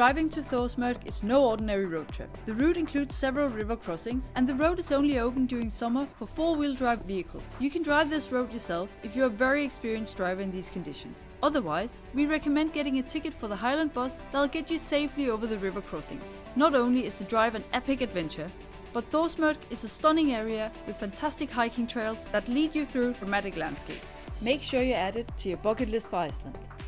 Driving to Þórsmörk is no ordinary road trip. The route includes several river crossings, and the road is only open during summer for four-wheel drive vehicles. You can drive this road yourself if you are a very experienced driver in these conditions. Otherwise, we recommend getting a ticket for the Highland bus that'll get you safely over the river crossings. Not only is the drive an epic adventure, but Þórsmörk is a stunning area with fantastic hiking trails that lead you through dramatic landscapes. Make sure you add it to your bucket list for Iceland.